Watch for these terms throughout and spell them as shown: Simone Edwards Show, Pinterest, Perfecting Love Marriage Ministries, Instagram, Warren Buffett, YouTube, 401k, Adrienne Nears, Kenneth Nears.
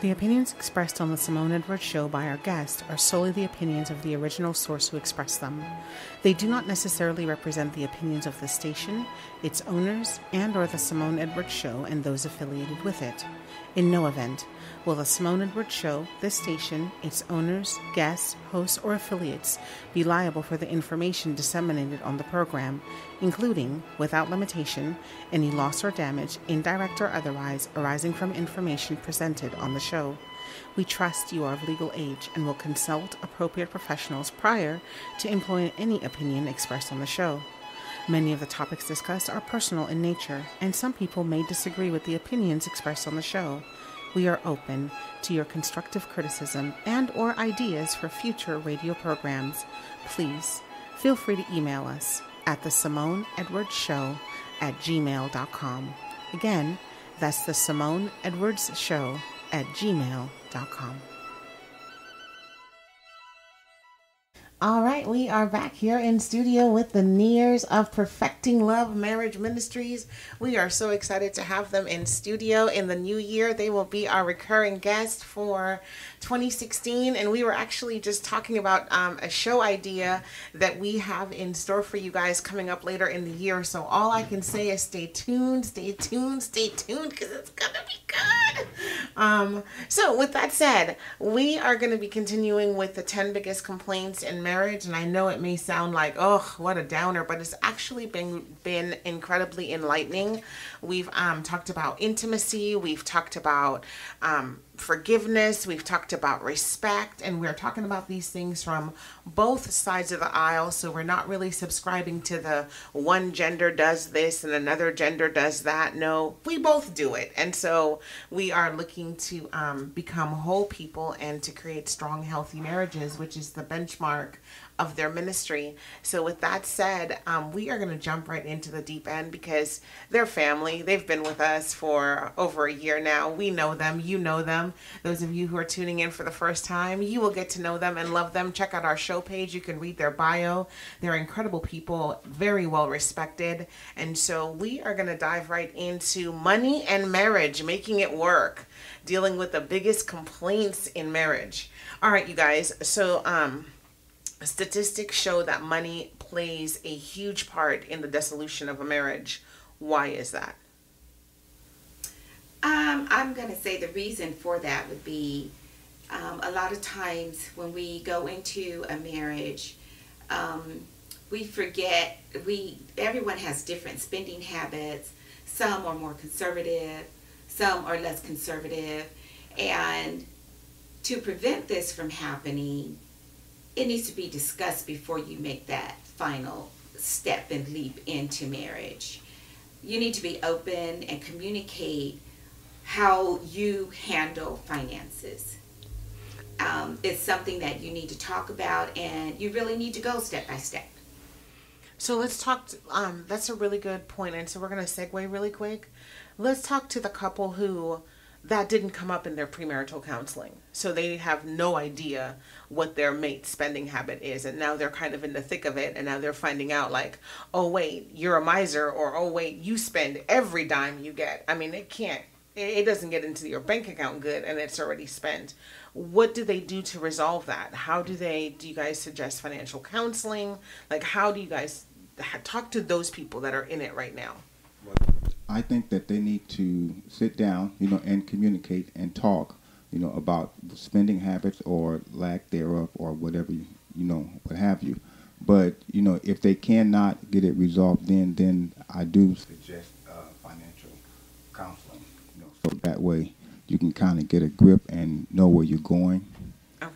The opinions expressed on the Simone Edwards Show by our guests are solely the opinions of the original source who expressed them. They do not necessarily represent the opinions of the station, its owners, and/or the Simone Edwards Show and those affiliated with it. In no event will the Simone Edwards Show, this station, its owners, guests, hosts, or affiliates be liable for the information disseminated on the program, including, without limitation, any loss or damage, indirect or otherwise, arising from information presented on the show. We trust you are of legal age and will consult appropriate professionals prior to employing any opinion expressed on the show. Many of the topics discussed are personal in nature, and some people may disagree with the opinions expressed on the show. We are open to your constructive criticism and/or ideas for future radio programs. Please feel free to email us at the Simone Edwards Show @gmail.com. Again, that's the Simone Edwards Show @gmail.com. All right, we are back here in studio with the Nears of Perfecting Love Marriage Ministries. We are so excited to have them in studio in the new year. They will be our recurring guest for 2016, and we were actually just talking about a show idea that we have in store for you guys coming up later in the year. So all I can say is stay tuned, because it's going to be good. So with that said, we are going to be continuing with the 10 biggest complaints in marriage, and I know it may sound like, oh, what a downer, but it's actually been incredibly enlightening. We've talked about intimacy, we've talked about forgiveness, we've talked about respect, and we're talking about these things from both sides of the aisle, so we're not really subscribing to the one gender does this and another gender does that. No, we both do it, and so we are looking to become whole people and to create strong, healthy marriages, which is the benchmark of their ministry. So with that said, we are going to jump right into the deep end because they're family. They've been with us for over a year now. We know them. You know them. Those of you who are tuning in for the first time, you will get to know them and love them. Check out our show page. You can read their bio. They're incredible people, very well respected. And so we are going to dive right into money and marriage, making it work, dealing with the biggest complaints in marriage. All right, you guys. So, statistics show that money plays a huge part in the dissolution of a marriage. Why is that? I'm going to say the reason for that would be a lot of times when we go into a marriage, we forget everyone has different spending habits. Some are more conservative, some are less conservative, and to prevent this from happening, it needs to be discussed before you make that final step and leap into marriage. You need to be open and communicate how you handle finances. It's something that you need to talk about, and you really need to go step by step. So let's talk that's a really good point, and so we're going to segue really quick. Let's talk to the couple who that didn't come up in their premarital counseling. So they have no idea what their mate's spending habit is. And now they're kind of in the thick of it. And now they're finding out like, oh, wait, you're a miser, or oh, wait, you spend every dime you get. I mean, it doesn't get into your bank account good, and it's already spent. What do they do to resolve that? How do you guys suggest financial counseling? Like, how do you guys talk to those people that are in it right now? I think that they need to sit down, and communicate and talk, about spending habits or lack thereof or whatever, what have you. But, if they cannot get it resolved, then I do suggest financial counseling, so that way you can kind of get a grip and know where you're going. Okay.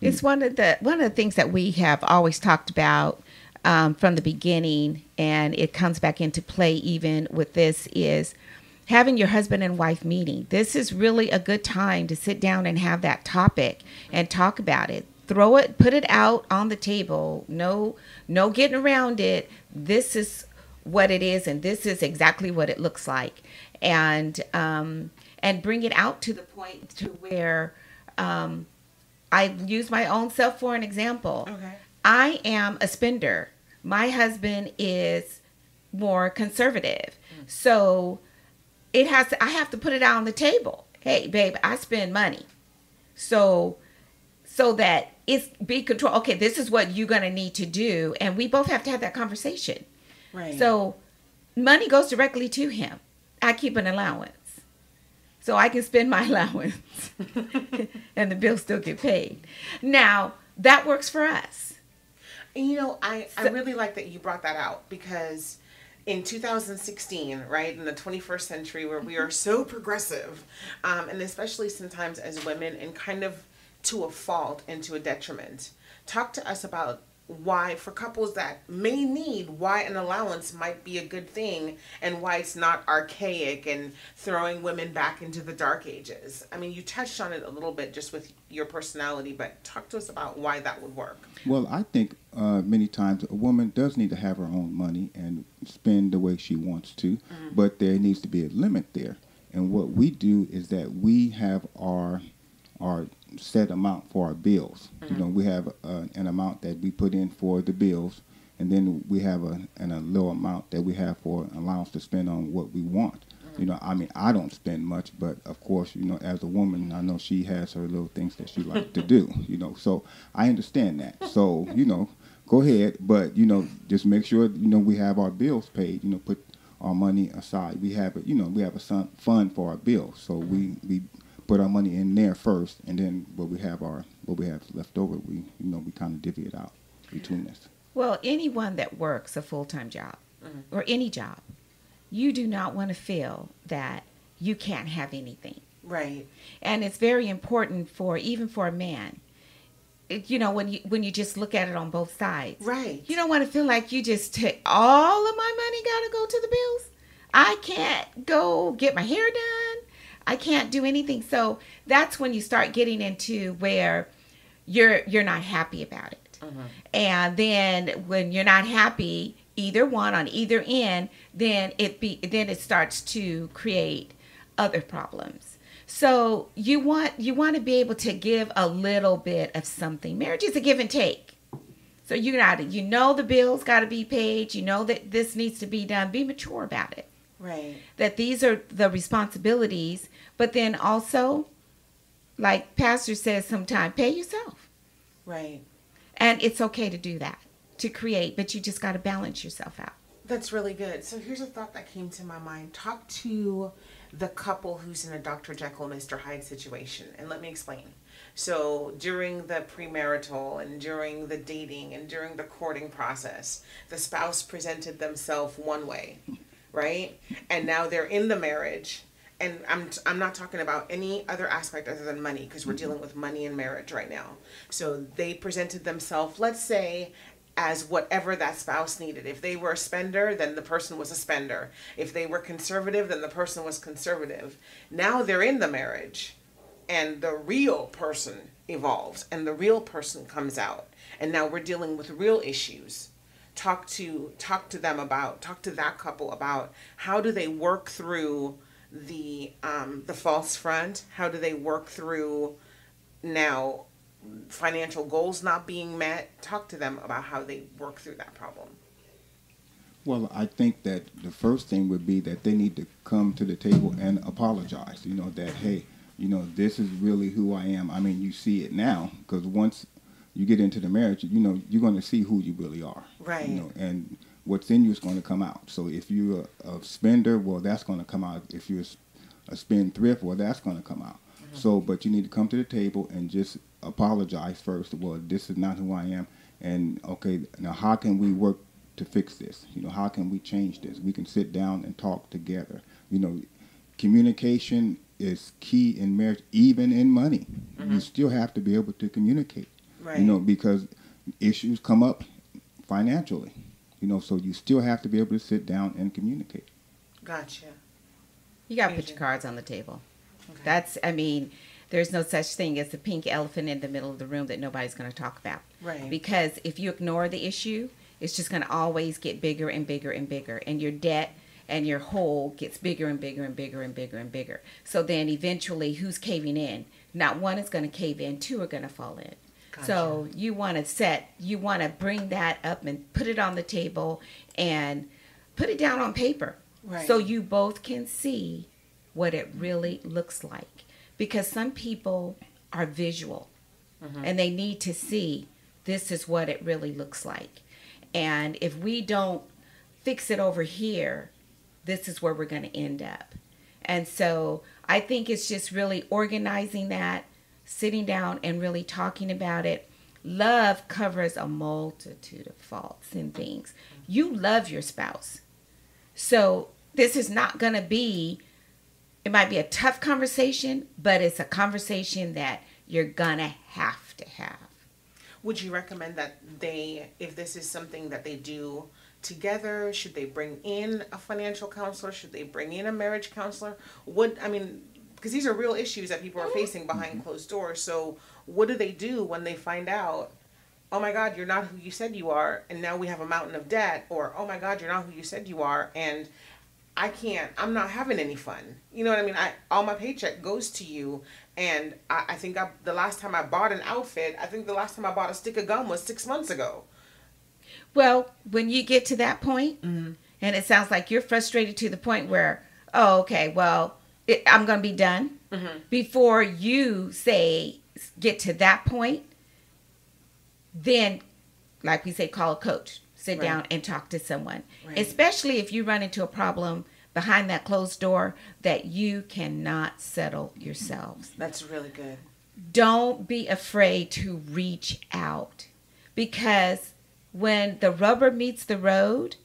It's one of the things that we have always talked about from the beginning, and it comes back into play even with this, is having your husband and wife meeting. This is really a good time to sit down and have that topic and talk about it. Throw it, put it out on the table. No getting around it. This is what it is, and this is exactly what it looks like. And bring it out to the point to where I use my own self for an example. Okay. I am a spender. My husband is more conservative. So I have to put it out on the table hey, babe, I spend money. So that it's be control. Okay, this is what you're going to need to do. And we both have to have that conversation. Right. So money goes directly to him. I keep an allowance. So I can spend my allowance and the bills still get paid. Now, that works for us. And, you know, I really like that you brought that out, because in 2016, right, in the 21st century where we are so progressive, and especially sometimes as women, and kind of to a fault and to a detriment, talk to us about why, for couples that may need, why an allowance might be a good thing and why it's not archaic and throwing women back into the dark ages. I mean, you touched on it a little bit just with your personality, but talk to us about why that would work. Well, I think many times a woman does need to have her own money and spend the way she wants to, mm-hmm. but there needs to be a limit there. And what we do is that we have our set amount for our bills. Mm-hmm. You know, we have an amount that we put in for the bills, and then we have a low amount that we have for an allowance to spend on what we want. Mm-hmm. You know, I mean, I don't spend much, but of course, you know, as a woman, I know she has her little things that she likes to do, you know, so I understand that. So, you know, go ahead, but, you know, just make sure, you know, we have our bills paid, you know, put our money aside. We have, you know, we have a fund for our bills, so mm-hmm. we put our money in there first, and then what we have left over, we, you know, we kind of divvy it out between us. Well, anyone that works a full-time job, mm-hmm. or any job, you do not want to feel that you can't have anything. Right. And it's very important even for a man. You know, when you just look at it on both sides. Right. You don't want to feel like you just take all of my money, got to go to the bills. I can't go get my hair done. I can't do anything. So that's when you start getting into where you're not happy about it. Mm-hmm. And then when you're not happy, on either end, then it starts to create other problems. So you want to be able to give a little bit of something. Marriage is a give and take. So you know the bills got to be paid. You know that this needs to be done. Be mature about it. Right. That these are the responsibilities, but then also, like Pastor says sometimes, pay yourself. Right. And it's okay to do that, to create, but you just got to balance yourself out. That's really good. So here's a thought that came to my mind. Talk to the couple who's in a Dr. Jekyll, Mr. Hyde situation, and let me explain. So during the premarital and during the dating and during the courting process, the spouse presented themselves one way. Right? And now they're in the marriage, and I'm not talking about any other aspect other than money, because we're dealing with money in marriage right now. So they presented themselves, let's say, as whatever that spouse needed. If they were a spender, then the person was a spender. If they were conservative, then the person was conservative. Now they're in the marriage, and the real person evolves, and the real person comes out. And now we're dealing with real issues. Talk to that couple about how do they work through the false front? How do they work through now financial goals not being met? Talk to them about how they work through that problem. Well, I think that the first thing would be that they need to come to the table and apologize. You know, that, hey, you know, this is really who I am. I mean, you see it now, because once you get into the marriage, you know, you're going to see who you really are. Right. You know, and what's in you is going to come out. So if you're a spender, well, that's going to come out. If you're a spendthrift, well, that's going to come out. Mm-hmm. So, but you need to come to the table and just apologize first. Well, this is not who I am. And, okay, now how can we work to fix this? You know, how can we change this? We can sit down and talk together. You know, communication is key in marriage, even in money. Mm-hmm. You still have to be able to communicate. Right. You know, because issues come up financially, you know, so you still have to be able to sit down and communicate. Gotcha. You got to put your cards on the table. Okay. There's no such thing as the pink elephant in the middle of the room that nobody's going to talk about. Right. Because if you ignore the issue, it's just going to always get bigger and bigger and bigger. And your debt and your hole gets bigger and bigger and bigger and bigger and bigger. So then eventually, who's caving in? Not one is going to cave in. Two are going to fall in. Gotcha. So you want to bring that up and put it on the table and put it down on paper. Right. So you both can see what it really looks like. Because some people are visual and they need to see this is what it really looks like. And if we don't fix it over here, this is where we're going to end up. And so I think it's just really organizing that, sitting down and really talking about it. Love covers a multitude of faults and things. You love your spouse. So this is not going to be, it might be a tough conversation, but it's a conversation that you're going to have to have. Would you recommend that they, if this is something that they do together, should they bring in a financial counselor? Should they bring in a marriage counselor? I mean, because these are real issues that people are facing behind closed doors. So what do they do when they find out, oh my God, you're not who you said you are, and now we have a mountain of debt, or oh my God, you're not who you said you are, and I can't, I'm not having any fun. You know what I mean? All my paycheck goes to you, and I think the last time I bought an outfit, I think the last time I bought a stick of gum was 6 months ago. Well, when you get to that point, and it sounds like you're frustrated to the point where, oh, okay, well, I'm going to be done. Before you say, get to that point, then, like we say, call a coach. Sit down and talk to someone, especially if you run into a problem behind that closed door that you cannot settle yourselves. That's really good. Don't be afraid to reach out, because when the rubber meets the road,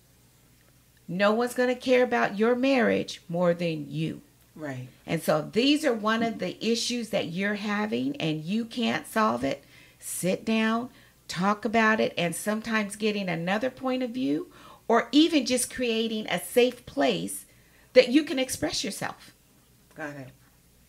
no one's going to care about your marriage more than you. Right. And so if these are one of the issues that you're having and you can't solve it, sit down, talk about it, and sometimes getting another point of view, or even just creating a safe place that you can express yourself. Got it.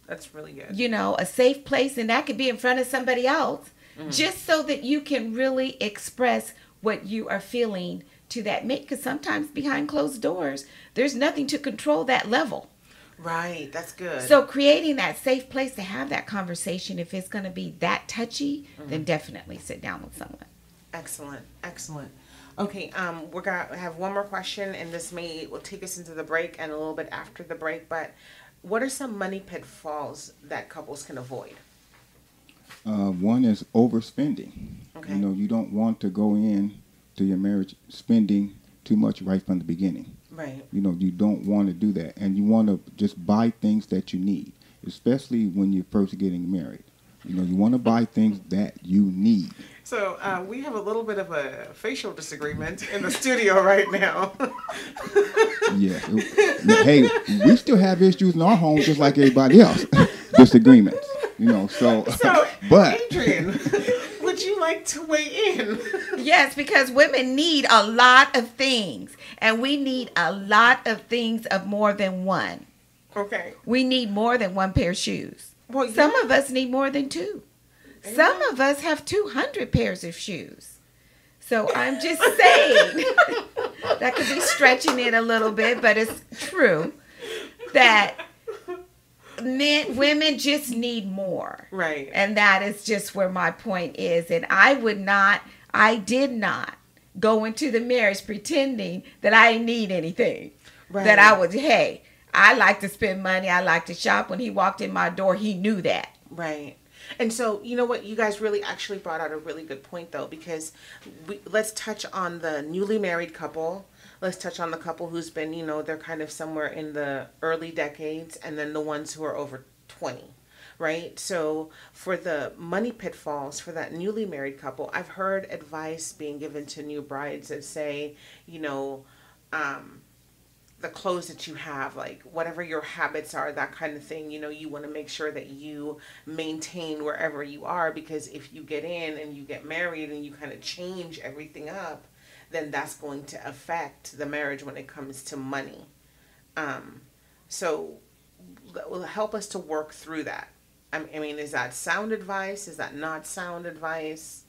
That's really good. You know, a safe place, and that could be in front of somebody else, just so that you can really express what you are feeling to that mate, because sometimes behind closed doors, there's nothing to control that level. Right. That's good. So creating that safe place to have that conversation, if it's going to be that touchy, then definitely sit down with someone. Excellent. Excellent. Okay. We're going to have one more question, and this will take us into the break and a little bit after the break, but what are some money pitfalls that couples can avoid? One is overspending. Okay. You know, you don't want to go in to your marriage spending too much right from the beginning. Right. You know, you don't want to do that. And you want to just buy things that you need, especially when you're first getting married. You know, you want to buy things that you need. So we have a little bit of a facial disagreement in the studio right now. Yeah. Hey, we still have issues in our home just like everybody else. Disagreements. You know, so but Adrienne, would you like to weigh in? Yes, because women need a lot of things, and we need a lot of things of more than one. Okay. We need more than one pair of shoes. Well, some of us need more than two. Amen. Some of us have 200 pairs of shoes. So I'm just saying that could be stretching it a little bit, but it's true that women just need more. Right. And that is just where my point is. And I did not go into the marriage pretending that I didn't need anything. Right. That hey, I like to spend money. I like to shop. When he walked in my door, he knew that. Right. And so, you know what? You guys really actually brought out a really good point, though, because let's touch on the newly married couple. Let's touch on the couple who's been, you know, they're kind of somewhere in the early decades, and then the ones who are over 20, right? So for the money pitfalls for that newly married couple, I've heard advice being given to new brides that say, you know, the clothes that you have, like whatever your habits are, that kind of thing, you know, you want to make sure that you maintain wherever you are, because if you get in and you get married and you kind of change everything up, then that's going to affect the marriage when it comes to money. So that will help us to work through that. I mean, is that sound advice? Is that not sound advice?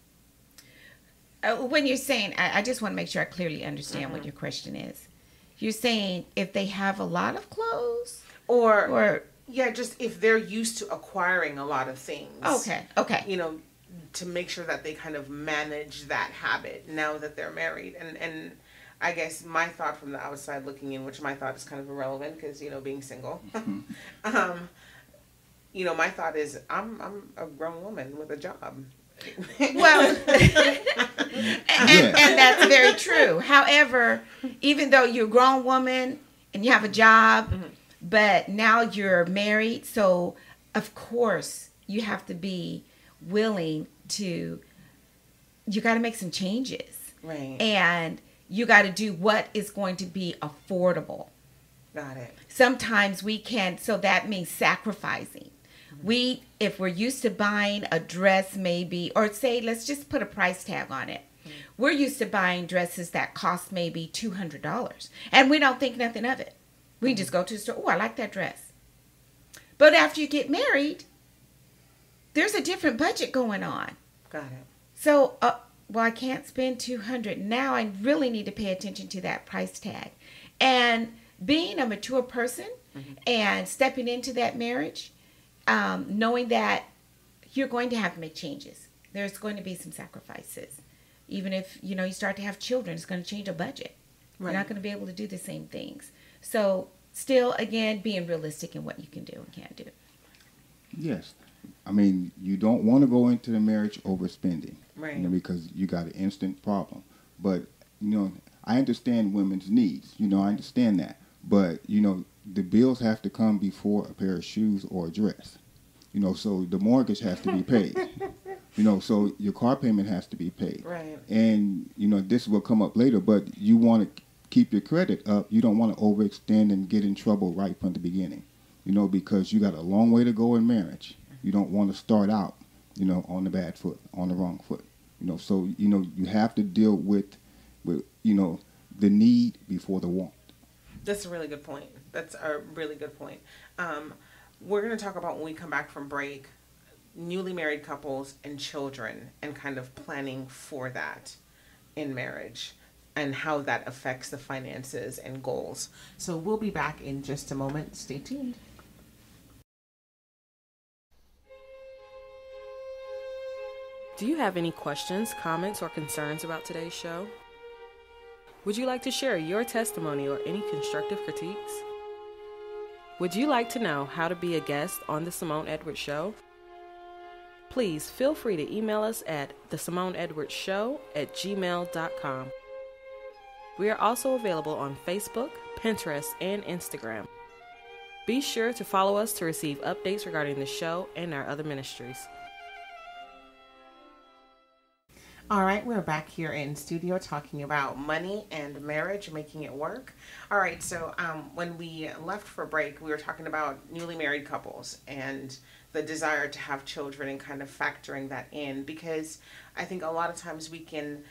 When you're saying, I just want to make sure I clearly understand what your question is. You're saying if they have a lot of clothes? Or yeah, just if they're used to acquiring a lot of things. Okay, okay. You know, to make sure that they kind of manage that habit now that they're married. And I guess my thought from the outside looking in, which my thought is kind of irrelevant because, you know, being single, you know, my thought is I'm a grown woman with a job. Well, and that's very true. However, even though you're a grown woman and you have a job, mm-hmm. but now you're married, so of course you have to be willing to, you got to make some changes. Right. And you got to do what is going to be affordable. Got it. Sometimes we can, so that means sacrificing. We, if we're used to buying a dress maybe, or say, let's just put a price tag on it. We're used to buying dresses that cost maybe $200 and we don't think nothing of it. We just go to the store, oh, I like that dress. But after you get married, there's a different budget going on. Got it. So, well, I can't spend $200. Now I really need to pay attention to that price tag. And being a mature person and stepping into that marriage, knowing that you're going to have to make changes. There's going to be some sacrifices. Even if, you know, you start to have children, it's going to change a budget. Right. You're not going to be able to do the same things. So still, again, being realistic in what you can do and can't do. Yes. I mean, you don't want to go into the marriage overspending. Right. You know, because you got an instant problem. But, you know, I understand women's needs. You know, I understand that. But, you know, the bills have to come before a pair of shoes or a dress, you know, so the mortgage has to be paid, you know, so your car payment has to be paid. Right. And, you know, this will come up later, but you want to keep your credit up. You don't want to overextend and get in trouble right from the beginning, you know, because you got a long way to go in marriage. You don't want to start out, you know, on the bad foot, on the wrong foot, you know, so, you know, you have to deal with, you know, the need before the want. That's a really good point. That's a really good point. We're going to talk about when we come back from break, newly married couples and children and kind of planning for that in marriage and how that affects the finances and goals. So we'll be back in just a moment. Stay tuned. Do you have any questions, comments, or concerns about today's show? Would you like to share your testimony or any constructive critiques? Would you like to know how to be a guest on The Simone Edwards Show? Please feel free to email us at thesimoneedwardsshow@gmail.com. We are also available on Facebook, Pinterest, and Instagram. Be sure to follow us to receive updates regarding the show and our other ministries. All right, we're back here in studio talking about money and marriage, making it work. All right, so when we left for break, we were talking about newly married couples and the desire to have children and kind of factoring that in, because I think a lot of times we can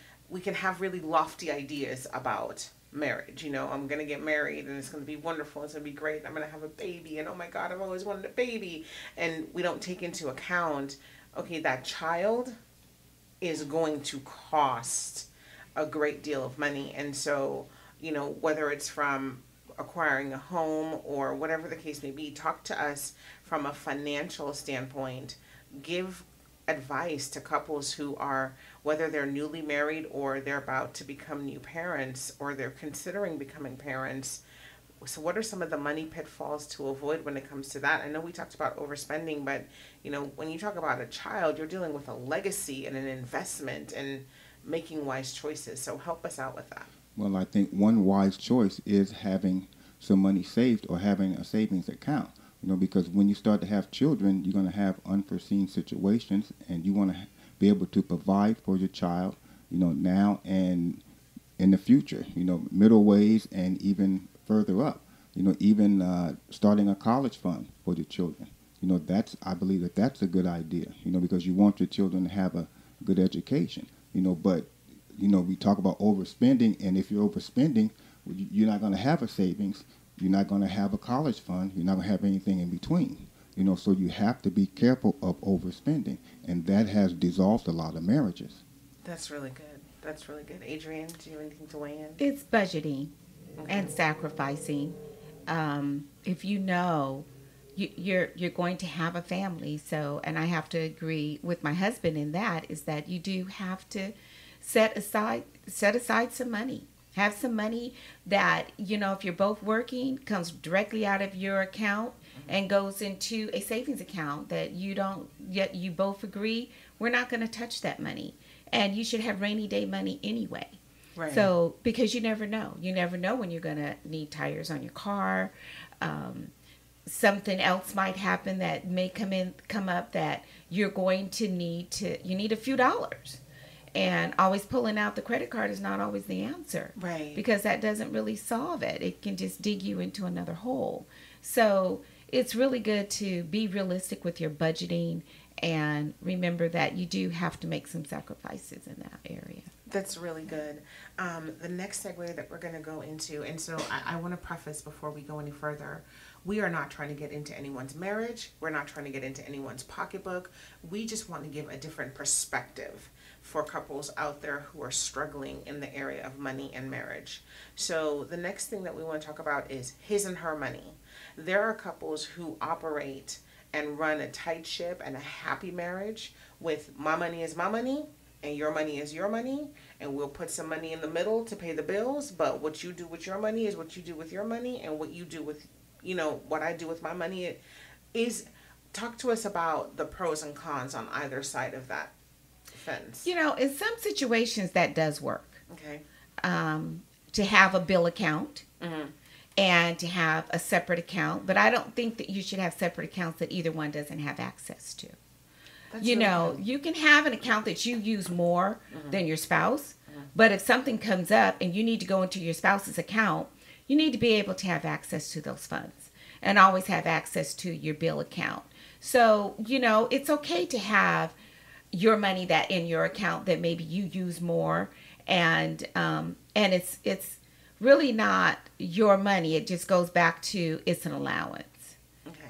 have really lofty ideas about marriage. You know, I'm going to get married and it's going to be wonderful. It's going to be great. I'm going to have a baby. And oh my God, I've always wanted a baby. And we don't take into account, okay, that child is going to cost a great deal of money. And so, you know, whether it's from acquiring a home or whatever the case may be, talk to us from a financial standpoint. Give advice to couples who are, whether they're newly married or they're about to become new parents or they're considering becoming parents. So what are some of the money pitfalls to avoid when it comes to that? I know we talked about overspending, but, you know, when you talk about a child, you're dealing with a legacy and an investment and making wise choices. So help us out with that. Well, I think one wise choice is having some money saved or having a savings account, you know, because when you start to have children, you're going to have unforeseen situations and you want to be able to provide for your child, you know, now and in the future, you know, middle ways and even further up, you know, even starting a college fund for your children. You know, that's, I believe that that's a good idea, you know, because you want your children to have a good education, you know, but, you know, we talk about overspending, and if you're overspending, you're not going to have a savings, you're not going to have a college fund, you're not going to have anything in between, you know, so you have to be careful of overspending, and that has dissolved a lot of marriages. That's really good. That's really good. Adrienne, do you have anything to weigh in? It's budgeting. Okay. And sacrificing. If you know you're going to have a family, so, and I have to agree with my husband in that, is that you do have to set aside some money Have some money that, you know, if you're both working, comes directly out of your account and goes into a savings account that you don't, yet you both agree, we're not going to touch that money. And you should have rainy day money anyway. Right. So, because you never know when you're going to need tires on your car. Something else might happen that may come up that you're going to need a few dollars. And always pulling out the credit card is not always the answer. Right. Because that doesn't really solve it. It can just dig you into another hole. So it's really good to be realistic with your budgeting and remember that you do have to make some sacrifices in that area. That's really good. The next segue that we're going to go into, and so I want to preface before we go any further, we are not trying to get into anyone's marriage. We're not trying to get into anyone's pocketbook. We just want to give a different perspective for couples out there who are struggling in the area of money and marriage. So the next thing that we want to talk about is his and her money. There are couples who operate and run a tight ship and a happy marriage with my money is my money and your money is your money, and we'll put some money in the middle to pay the bills, but what you do with your money is what you do with your money, and what you do with, you know, what I do with my money is. Talk to us about the pros and cons on either side of that fence. You know, in some situations that does work. Okay. To have a bill account and to have a separate account, but I don't think that you should have separate accounts that either one doesn't have access to. That's you really know, funny. You can have an account that you use more than your spouse, but if something comes up and you need to go into your spouse's account, you need to be able to have access to those funds and always have access to your bill account. So, you know, it's okay to have your money that in your account that maybe you use more, and it's really not your money. It just goes back to it's an allowance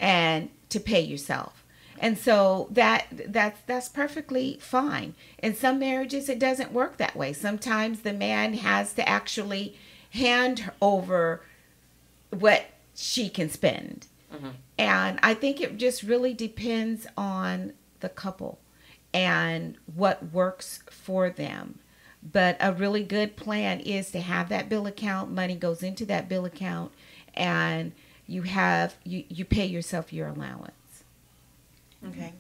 and to pay yourself. And so that's perfectly fine. In some marriages, it doesn't work that way. Sometimes the man has to actually hand over what she can spend. And I think it just really depends on the couple and what works for them. But a really good plan is to have that bill account. Money goes into that bill account, and you pay yourself your allowance. Okay.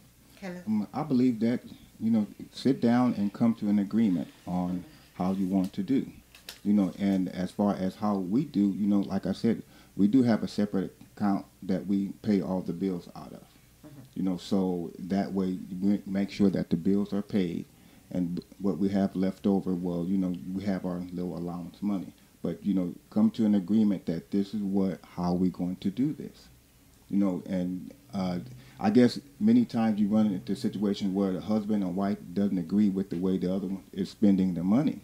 I believe that, you know, sit down and come to an agreement on how you want to do, you know, and as far as how we do, you know, like I said, we do have a separate account that we pay all the bills out of, you know, so that way we make sure that the bills are paid and what we have left over, well, you know, we have our little allowance money, but, you know, come to an agreement that this is how we're going to do this, you know, and, I guess many times you run into situations where the husband or wife doesn't agree with the way the other one is spending the money,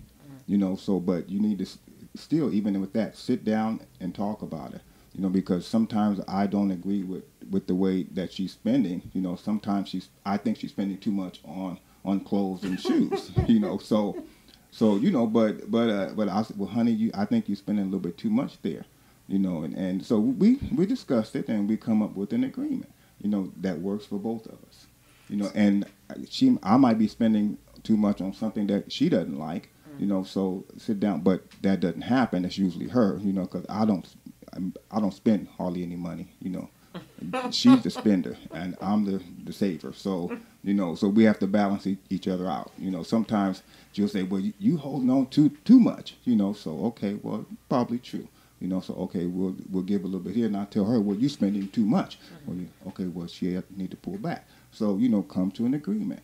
you know, so, but you need to still, even with that, sit down and talk about it, you know, because sometimes I don't agree with the way that she's spending, you know, sometimes I think she's spending too much on clothes and shoes, you know, so, you know, but I said, well, honey, I think you're spending a little bit too much there, you know, and so we discussed it and we come up with an agreement, you know, that works for both of us, you know, and I might be spending too much on something that she doesn't like, you know, so sit down, but that doesn't happen. That's usually her, you know, because I don't spend hardly any money, you know, she's the spender and I'm the saver. So, you know, so we have to balance each other out, you know, sometimes she'll say, well, you holding on too much, you know, so, okay, well, probably true. You know, so, okay, we'll give a little bit here, and I tell her, well, you're spending too much. Well, she need to pull back. So, you know, come to an agreement.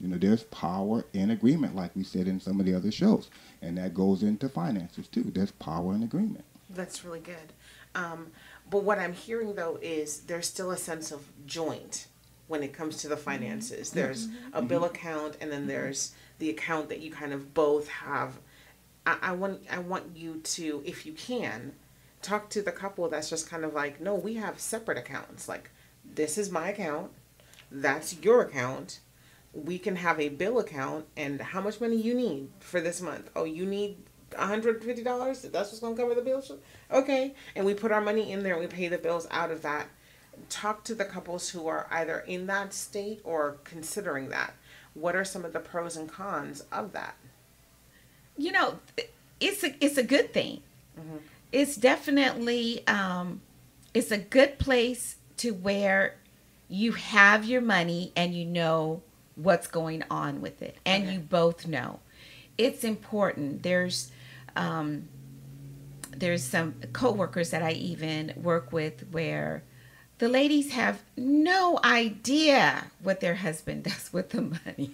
You know, there's power in agreement, like we said in some of the other shows, and that goes into finances, too. There's power in agreement. That's really good. But what I'm hearing, though, is there's still a sense of joint when it comes to the finances. There's a bill account, and then there's the account that you kind of both have. I want you to, if you can, talk to the couple that's just kind of like, no, we have separate accounts. Like, this is my account. That's your account. We can have a bill account. And how much money you need for this month? Oh, you need $150? That's what's going to cover the bills? Okay. And we put our money in there and we pay the bills out of that. Talk to the couples who are either in that state or considering that. What are some of the pros and cons of that? You know, it's a good thing. Mm-hmm. It's definitely, it's a good place to where you have your money and you know what's going on with it. And okay. you both know. It's important. There's some coworkers that I even work with where the ladies have no idea what their husband does with the money.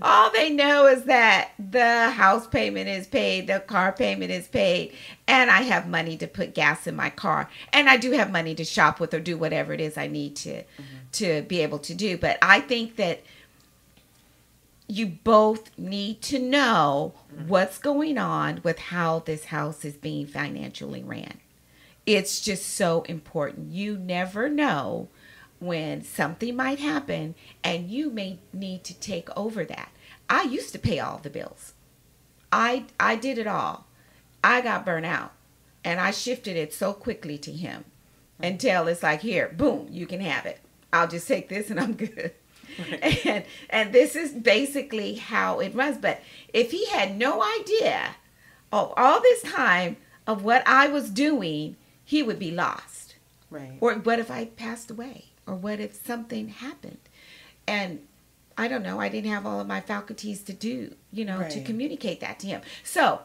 All they know is that the house payment is paid, the car payment is paid, and I have money to put gas in my car. And I do have money to shop with or do whatever it is I need to, to be able to do. But I think that you both need to know what's going on with how this house is being financially ran. It's just so important. You never know when something might happen and you may need to take over that. I used to pay all the bills. I did it all. I got burnt out and I shifted it so quickly to him until it's like, here, boom, you can have it. I'll just take this and I'm good. Right. And this is basically how it runs. But if he had no idea of all this time of what I was doing, he would be lost. Right. Or what if I passed away? Or what if something happened? And I don't know, I didn't have all of my faculties to do, you know, right. to communicate that to him. So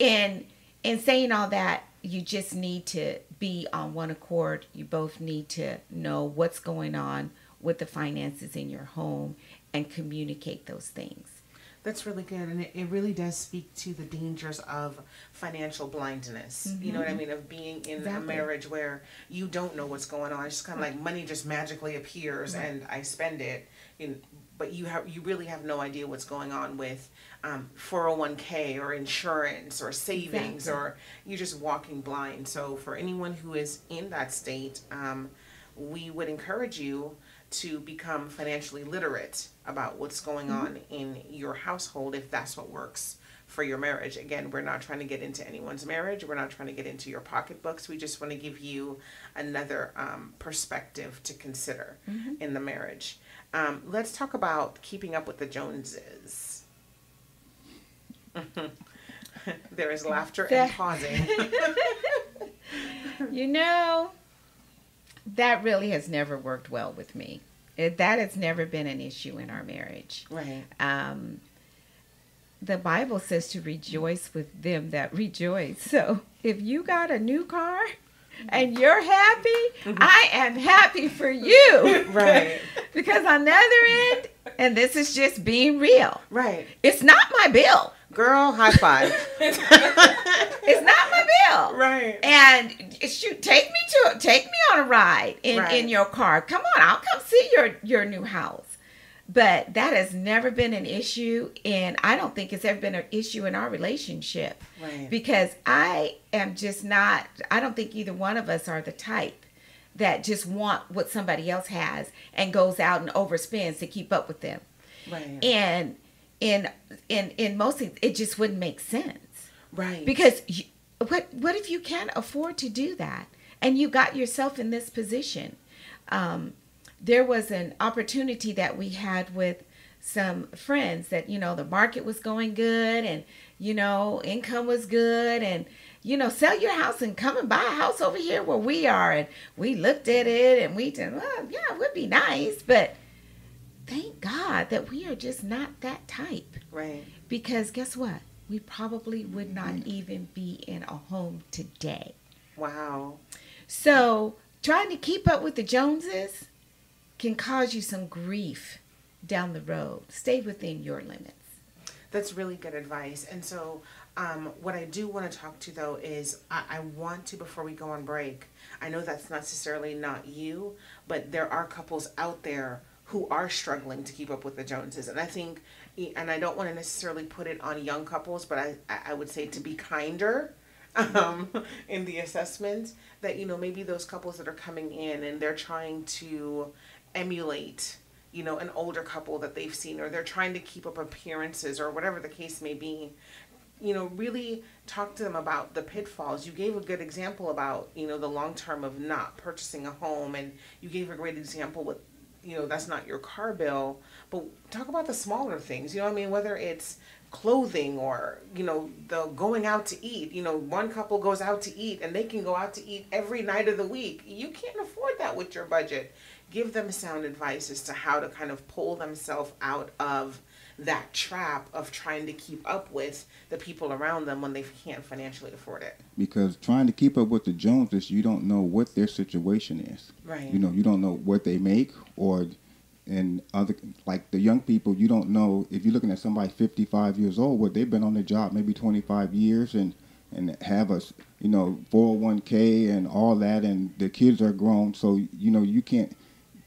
in saying all that, you just need to be on one accord. You both need to know what's going on with the finances in your home and communicate those things. That's really good. And it really does speak to the dangers of financial blindness. Mm-hmm. You know what I mean? Of being in exactly. a marriage where you don't know what's going on. It's just kind of like money just magically appears right. and I spend it. But you really have no idea what's going on with 401k or insurance or savings exactly. or you're just walking blind. So for anyone who is in that state, we would encourage you to become financially literate about what's going on in your household if that's what works for your marriage. Again, we're not trying to get into anyone's marriage. We're not trying to get into your pocketbooks. We just want to give you another perspective to consider in the marriage. Let's talk about keeping up with the Joneses. There is laughter and pausing. You know, that really has never worked well with me. That has never been an issue in our marriage. Right. The Bible says to rejoice with them that rejoice. So if you got a new car and you're happy, I am happy for you. Right. Because on the other end, and this is just being real. Right. It's not my bill. Girl, high five. It's not my bill. Right. And shoot, take me on a ride in your car. Come on, I'll come see your new house. But that has never been an issue, and I don't think it's ever been an issue in our relationship. Right. Because I don't think either one of us are the type that just want what somebody else has and goes out and overspends to keep up with them. Right. And in most things, it just wouldn't make sense. Right. Because what if you can't afford to do that and you got yourself in this position? There was an opportunity that we had with some friends that, you know, the market was going good and, you know, income was good and, you know, sell your house and come and buy a house over here where we are. And we looked at it and we said, well, yeah, it would be nice, but thank God that we are just not that type. Right. Because guess what? We probably would not even be in a home today. Wow. So trying to keep up with the Joneses can cause you some grief down the road. Stay within your limits. That's really good advice. And so what I do want to talk to, though, is I want to, before we go on break, I know that's necessarily not you, but there are couples out there who are struggling to keep up with the Joneses. And I think, and I don't want to necessarily put it on young couples, but I would say to be kinder in the assessment that, you know, maybe those couples that are coming in and they're trying to emulate, you know, an older couple that they've seen, or they're trying to keep up appearances or whatever the case may be, you know, really talk to them about the pitfalls. You gave a good example about, you know, the long term of not purchasing a home, and you gave a great example with you know, that's not your car bill, but talk about the smaller things, you know what I mean? Whether it's clothing or, you know, the going out to eat, you know, one couple goes out to eat and they can go out to eat every night of the week. You can't afford that with your budget. Give them sound advice as to how to kind of pull themselves out of that trap of trying to keep up with the people around them when they can't financially afford it. Because trying to keep up with the Joneses, you don't know what their situation is. Right. You know, you don't know what they make, or in other, like the young people, you don't know if you're looking at somebody 55 years old, well, they've been on their job maybe 25 years and have a, you know, 401k and all that, and the kids are grown, so, you know, you can't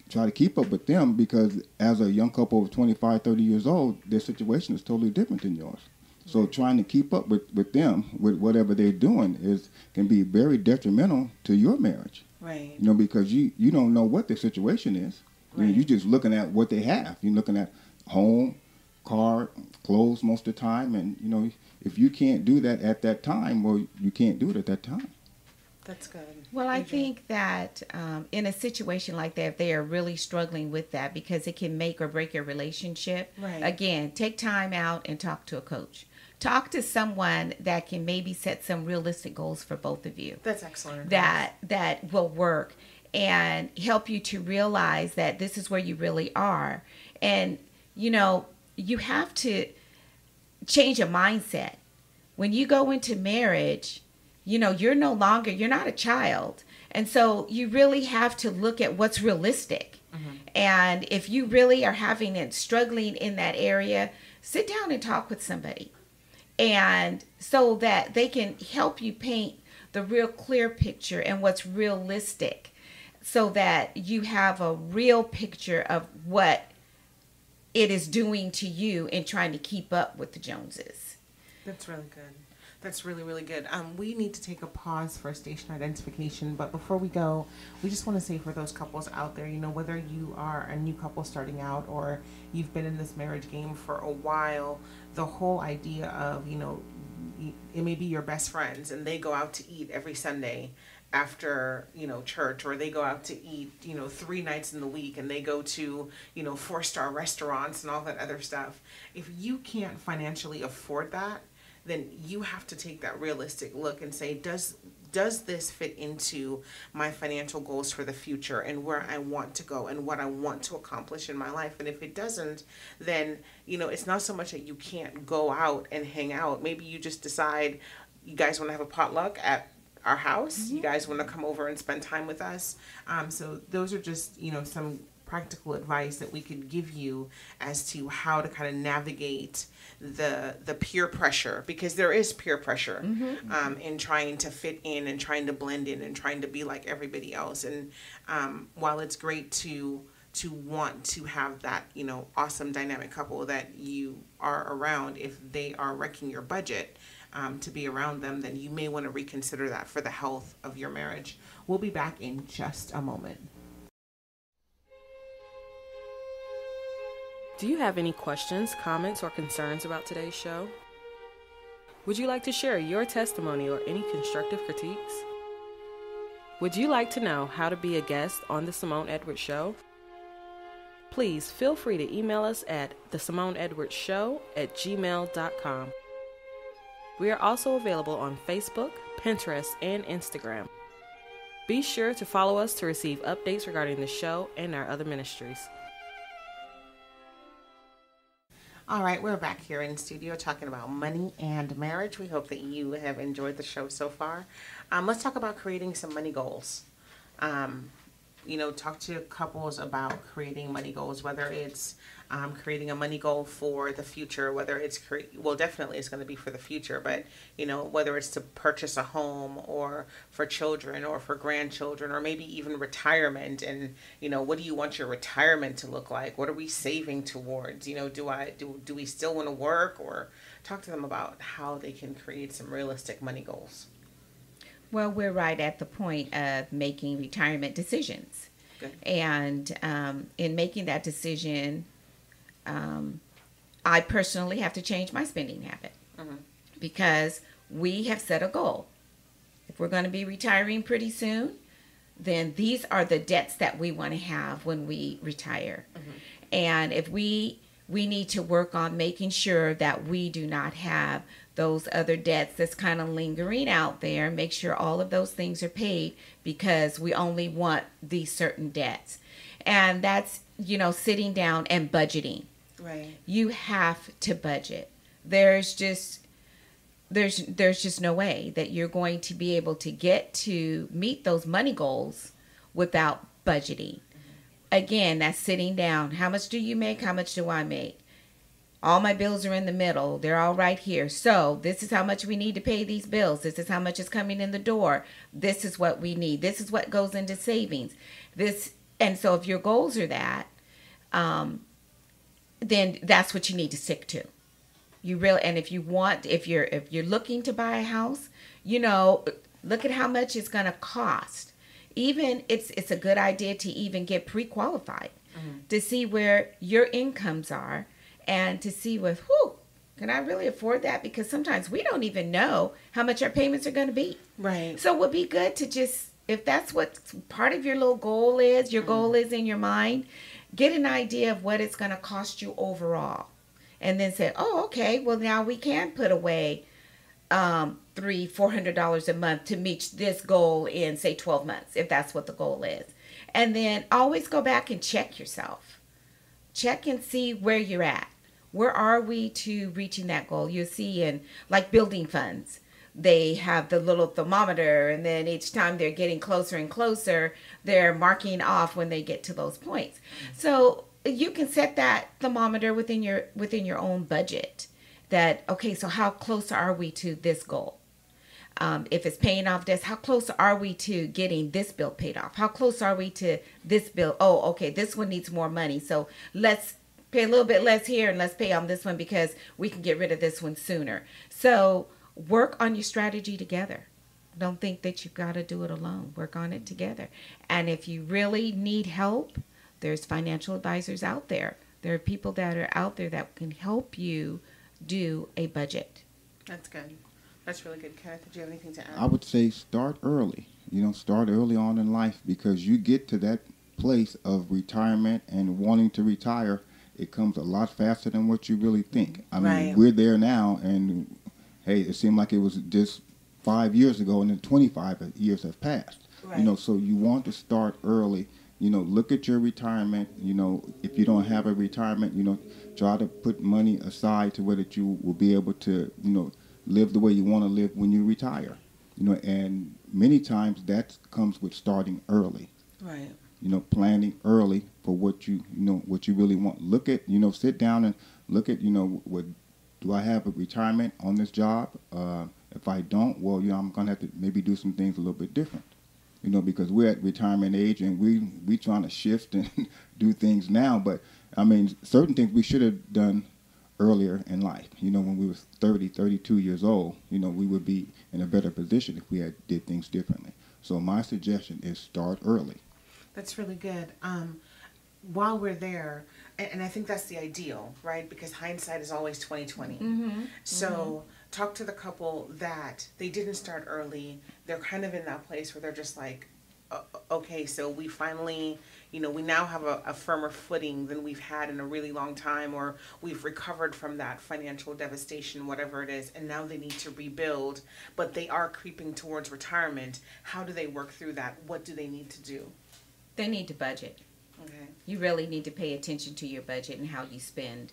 try to keep up with them, because as a young couple of 25, 30 years old, their situation is totally different than yours. So trying to keep up with them, with whatever they're doing, is can be very detrimental to your marriage. Right. You know, because you don't know what their situation is. Right. You know, you're just looking at what they have. You're looking at home, car, clothes most of the time. And, you know, if you can't do that at that time, well, you can't do it at that time. That's good. Well, I think that in a situation like that, they are really struggling with that, because it can make or break your relationship. Right. Again, take time out and talk to a coach. Talk to someone that can maybe set some realistic goals for both of you. That's excellent. That will work and help you to realize that this is where you really are. And, you know, you have to change your mindset. When you go into marriage, you know, you're no longer, you're not a child. And so you really have to look at what's realistic. Mm-hmm. And if you really are having and struggling in that area, sit down and talk with somebody. And so that they can help you paint the real clear picture and what's realistic, so that you have a real picture of what it is doing to you in trying to keep up with the Joneses. That's really good. That's really, really good. We need to take a pause for station identification, but before we go, we just want to say for those couples out there, you know, whether you are a new couple starting out or you've been in this marriage game for a while, the whole idea of, you know, it may be your best friends and they go out to eat every Sunday after, you know, church, or they go out to eat, you know, 3 nights in the week, and they go to, you know, 4-star restaurants and all that other stuff. If you can't financially afford that, then you have to take that realistic look and say, does this fit into my financial goals for the future and where I want to go and what I want to accomplish in my life? And if it doesn't, then, you know, it's not so much that you can't go out and hang out. Maybe you just decide you guys want to have a potluck at our house. Mm-hmm. You guys want to come over and spend time with us. So those are just, you know, some practical advice that we could give you as to how to kind of navigate the peer pressure, because there is peer pressure. Mm-hmm. In trying to fit in and trying to blend in and trying to be like everybody else. And while it's great to want to have that, you know, awesome dynamic couple that you are around, if they are wrecking your budget to be around them, then you may want to reconsider that for the health of your marriage. We'll be back in just a moment. Do you have any questions, comments, or concerns about today's show? Would you like to share your testimony or any constructive critiques? Would you like to know how to be a guest on The Simone Edwards Show? Please feel free to email us at thesimoneedwardsshow@gmail.com. We are also available on Facebook, Pinterest, and Instagram. Be sure to follow us to receive updates regarding the show and our other ministries. All right, we're back here in studio talking about money and marriage. We hope that you have enjoyed the show so far. Let's talk about creating some money goals. You know, talk to couples about creating money goals, whether it's creating a money goal for the future, whether it's, definitely it's going to be for the future, but, you know, whether it's to purchase a home or for children or for grandchildren, or maybe even retirement. And, you know, what do you want your retirement to look like? What are we saving towards? You know, do we still want to work? Or talk to them about how they can create some realistic money goals. Well, we're right at the point of making retirement decisions. Good. And in making that decision, I personally have to change my spending habit. Mm-hmm. Because we have set a goal. If we're going to be retiring pretty soon, then these are the debts that we want to have when we retire. Mm-hmm. And if we need to work on making sure that we do not have those other debts that's kind of lingering out there. Make sure all of those things are paid, because we only want these certain debts. And that's, you know, sitting down and budgeting. Right. You have to budget. There's just no way that you're going to be able to get to meet those money goals without budgeting. Again, that's sitting down. How much do you make? How much do I make? All my bills are in the middle. They're all right here. So this is how much we need to pay these bills. This is how much is coming in the door. This is what we need. This is what goes into savings. This, and so if your goals are that, then that's what you need to stick to. You really, and if you want, if you're looking to buy a house, you know, look at how much it's going to cost. Even it's a good idea to even get pre-qualified, mm-hmm. to see where your incomes are and to see with who can I really afford that? Because sometimes we don't even know how much our payments are going to be. Right. So it would be good to just, if that's what part of your little goal is, your mm-hmm. goal is in your mind, get an idea of what it's going to cost you overall. And then say, oh, okay, well now we can put away $300-$400 a month to meet this goal in, say, 12 months, if that's what the goal is. And then always go back and check yourself. Check and see where you're at. Where are we to reaching that goal? You'll see in, like, building funds, they have the little thermometer, and then each time they're getting closer and closer, they're marking off when they get to those points. So you can set that thermometer within your own budget. That, okay, so how close are we to this goal? If it's paying off debts, how close are we to getting this bill paid off? How close are we to this bill? Oh, okay, this one needs more money. So let's pay a little bit less here and let's pay on this one because we can get rid of this one sooner. So work on your strategy together. Don't think that you've got to do it alone. Work on it together. And if you really need help, there's financial advisors out there. There are people that are out there that can help you do a budget. That's good. That's really good. Kenneth, did you have anything to add? I would say start early. You know, start early on in life, because you get to that place of retirement and wanting to retire, it comes a lot faster than what you really think. I mean, right. We're there now, and hey, it seemed like it was just 5 years ago, and then 25 years have passed. Right. You know, so you want to start early. You know, look at your retirement. You know, if you don't have a retirement, you know, try to put money aside to where that you will be able to, you know, live the way you want to live when you retire. You know, and many times that comes with starting early. Right. You know, planning early for what you know, what you really want. Look at, you know, sit down and look at, you know, what do I have a retirement on this job? If I don't, well, you know, I'm going to have to maybe do some things a little bit different. You know, because we're at retirement age and we trying to shift and do things now. But, I mean, certain things we should have done earlier in life. You know, when we were 30, 32 years old, you know, we would be in a better position if we had did things differently. So my suggestion is start early. That's really good. While we're there, and I think that's the ideal, right? Because hindsight is always 20/20. Mm-hmm. So talk to the couple that they didn't start early. They're kind of in that place where they're just like, okay, so we finally, you know, we now have a firmer footing than we've had in a really long time, or we've recovered from that financial devastation, whatever it is, and now they need to rebuild, but they are creeping towards retirement. How do they work through that? What do they need to do? They need to budget. Okay. You really need to pay attention to your budget and how you spend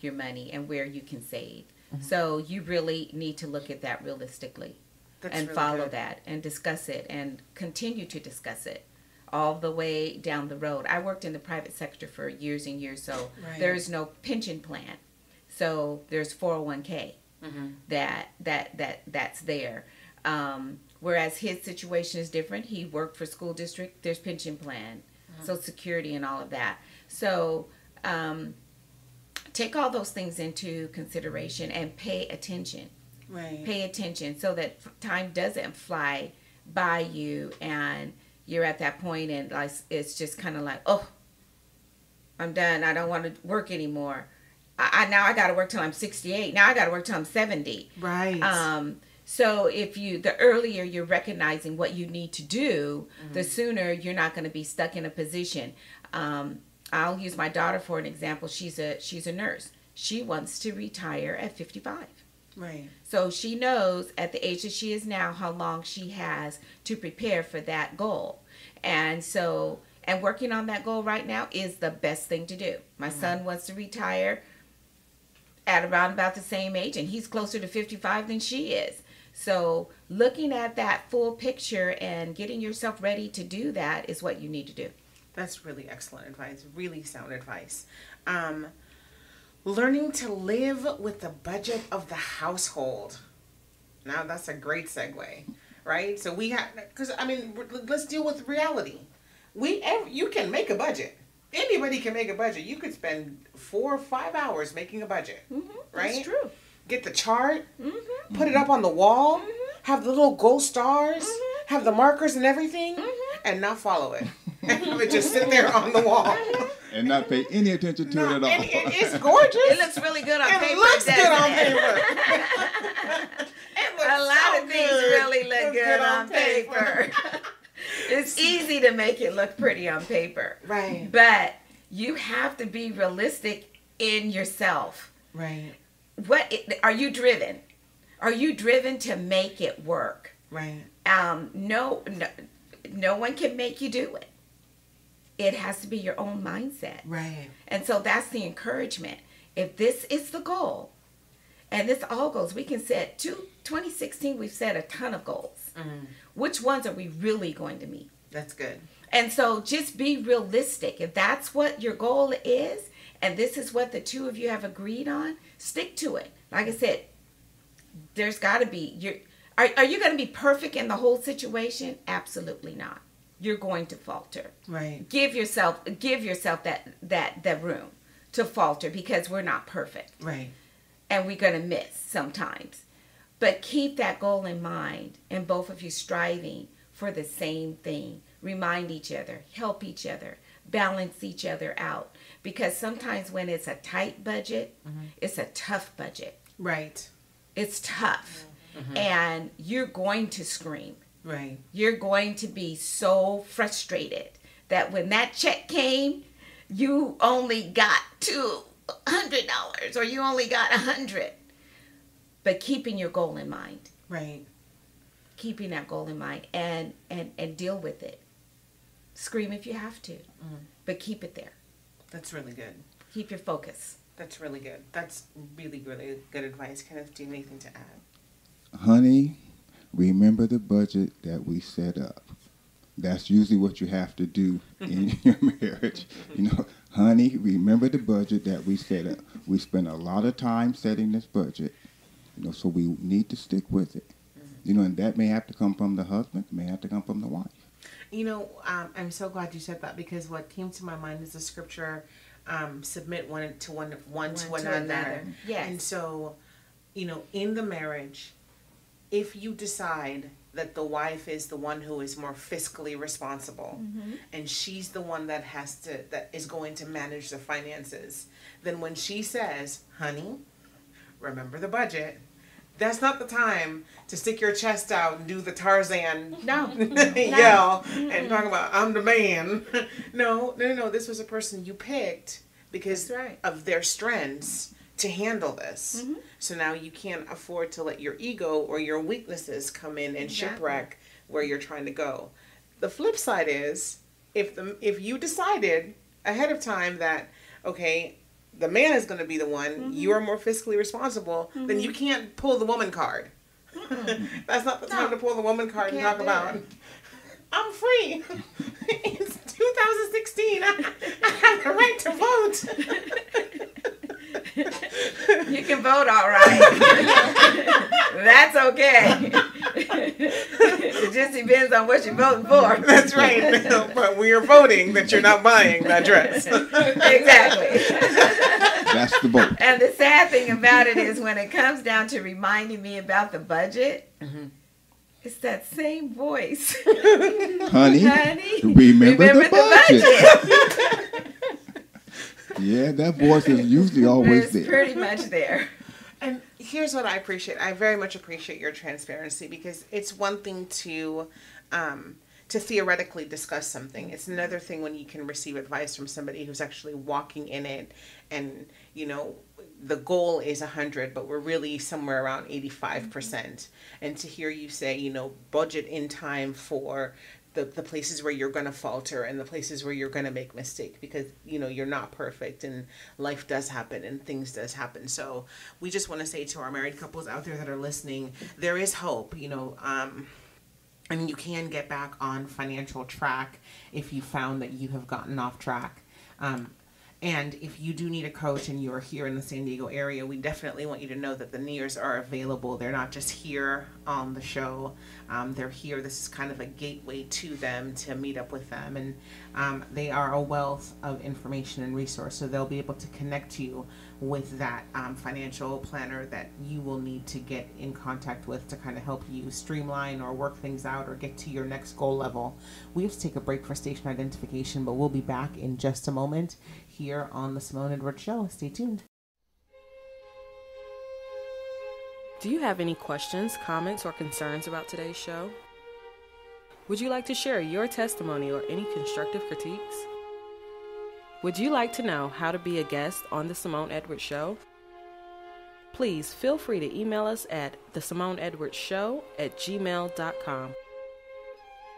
your money and where you can save. Mm-hmm. So you really need to look at that realistically. That's and really follow good. That and discuss it and continue to discuss it all the way down the road. I worked in the private sector for years and years, so right. there is no pension plan. So there's 401k mm-hmm. that's there. Whereas his situation is different. He worked for school district. There's pension plan, mm-hmm. Social Security, and all of that. So take all those things into consideration and pay attention. Right. Pay attention so that time doesn't fly by you and you're at that point and like it's just kind of like, oh, I'm done. I don't want to work anymore. Now I got to work till I'm 68. Now I got to work till I'm 70. Right. So if you, the earlier you're recognizing what you need to do, mm-hmm. the sooner you're not going to be stuck in a position. I'll use my daughter for an example. She's a nurse. She wants to retire at 55. Right. So she knows at the age that she is now how long she has to prepare for that goal. And so, and working on that goal right now is the best thing to do. My mm-hmm. son wants to retire at around about the same age, and he's closer to 55 than she is. So looking at that full picture and getting yourself ready to do that is what you need to do. That's really excellent advice, really sound advice. Learning to live with the budget of the household. Now that's a great segue, right? So we have, because I mean, let's deal with reality. You can make a budget. Anybody can make a budget. You could spend 4 or 5 hours making a budget, mm-hmm. right? That's true. Get the chart, mm-hmm. put it up on the wall, mm-hmm. have the little gold stars, mm-hmm. have the markers and everything, mm-hmm. and not follow it. It would just sit there on the wall. And not pay any attention to it at all. It's gorgeous. It looks really good on paper. It looks good on paper. A lot of things really look good on paper. It's easy to make it look pretty on paper. Right. But you have to be realistic in yourself. Right. Are you driven? Are you driven to make it work? Right. No one can make you do it. It has to be your own mindset. Right. And so that's the encouragement. If this is the goal, and this all goals, we can set 2016, we've set a ton of goals. Mm. Which ones are we really going to meet? That's good. And so just be realistic. If that's what your goal is, and this is what the two of you have agreed on, stick to it. Like I said, there's got to be, are you going to be perfect in the whole situation? Absolutely not. You're going to falter. Right. Give yourself that room to falter, because we're not perfect. Right. And we're going to miss sometimes. But keep that goal in mind, and both of you striving for the same thing. Remind each other, help each other, balance each other out. Because sometimes when it's a tight budget, mm-hmm. it's a tough budget. Right. It's tough. Mm-hmm. And you're going to scream. Right. You're going to be so frustrated that when that check came, you only got $200 or you only got $100. But keeping your goal in mind. Right. Keeping that goal in mind, and deal with it. Scream if you have to, mm-hmm. but keep it there. That's really good. Keep your focus. That's really good. That's really, really good advice. Kenneth, do you have anything to add? Honey, remember the budget that we set up. That's usually what you have to do in your marriage. You know, honey, remember the budget that we set up. We spent a lot of time setting this budget, you know, so we need to stick with it. You know, and that may have to come from the husband, may have to come from the wife. You know, I'm so glad you said that, because what came to my mind is the scripture, submit one to another. Yes. And so, you know, in the marriage, if you decide that the wife is the one who is more fiscally responsible, mm-hmm. and she's the one that is going to manage the finances, then when she says, honey, remember the budget, that's not the time to stick your chest out and do the Tarzan yell and talk about, I'm the man. No. This was a person you picked because of their strengths to handle this. Mm-hmm. So now you can't afford to let your ego or your weaknesses come in and shipwreck where you're trying to go. The flip side is, if you decided ahead of time that, okay, the man is going to be the one, mm-hmm. you are more fiscally responsible, mm-hmm. then you can't pull the woman card. Mm-hmm. That's not the time to pull the woman card and talk about, I'm free. It's 2016. I have the right to vote. You can vote, all right. That's okay. It just depends on what you're voting for. That's right. No, but we are voting that you're not buying that dress. Exactly. That's the vote. And the sad thing about it is, when it comes down to reminding me about the budget, mm-hmm. it's that same voice. Honey, remember the budget. Yeah, that voice is usually always there. It's pretty much there. And here's what I appreciate. I very much appreciate your transparency, because it's one thing to theoretically discuss something. It's another thing when you can receive advice from somebody who's actually walking in it, and, you know, the goal is 100, but we're really somewhere around 85%. Mm-hmm. And to hear you say, you know, budget in time for the places where you're going to falter and the places where you're going to make mistakes, because, you know, you're not perfect and life does happen and things does happen. So we just want to say to our married couples out there that are listening, there is hope, you know, and you can get back on financial track if you found that you have gotten off track. And if you do need a coach and you're here in the San Diego area, we definitely want you to know that the Nears are available. They're not just here on the show. They're here. This is kind of a gateway to them to meet up with them. And they are a wealth of information and resource. So they'll be able to connect you with that financial planner that you will need to get in contact with to kind of help you streamline or work things out or get to your next goal level. We have to take a break for station identification, but we'll be back in just a moment here on the Simone Edwards Show. Stay tuned. Do you have any questions, comments, or concerns about today's show? Would you like to share your testimony or any constructive critiques? Would you like to know how to be a guest on the Simone Edwards Show? Please feel free to email us at thesimoneedwardsshow@gmail.com.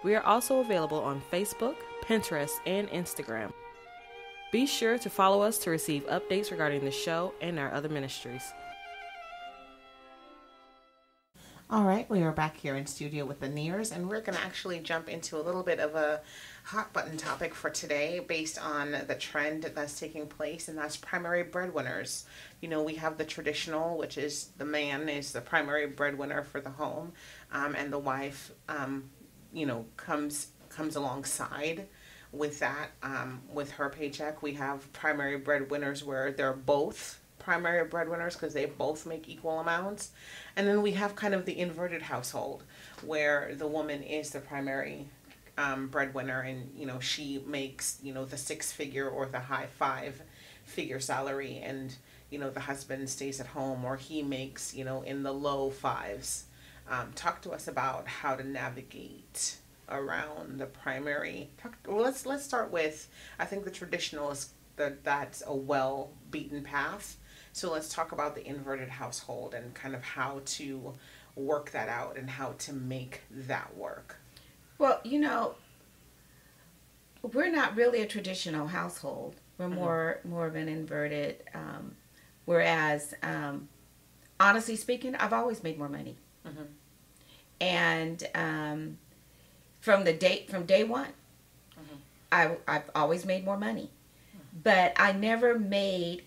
We are also available on Facebook, Pinterest, and Instagram. Be sure to follow us to receive updates regarding the show and our other ministries. All right, we are back here in studio with the Nears, and we're going to actually jump into a little bit of a hot button topic for today based on the trend that's taking place, and that's primary breadwinners. You know, we have the traditional, which is the man is the primary breadwinner for the home, and the wife, you know, comes alongside with that, with her paycheck. We have primary breadwinners where they're both primary breadwinners because they both make equal amounts. And then we have kind of the inverted household where the woman is the primary breadwinner, and, you know, she makes, you know, the 6-figure or the high 5-figure salary, and, you know, the husband stays at home, or he makes, you know, in the low 5s. Talk to us about how to navigate around the primary. Well, let's start with, I think the traditional is that's a well beaten path. So let's talk about the inverted household and kind of how to work that out and how to make that work. Well, you know, we're not really a traditional household. We're more of an inverted. Whereas, honestly speaking, I've always made more money, and from day one, I've always made more money, but I never made